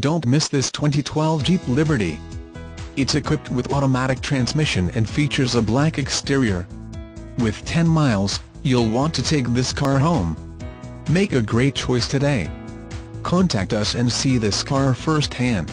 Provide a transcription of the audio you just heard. Don't miss this 2012 Jeep Liberty. It's equipped with automatic transmission and features a black exterior. With 10 miles, you'll want to take this car home. Make a great choice today. Contact us and see this car firsthand.